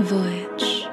Voyage.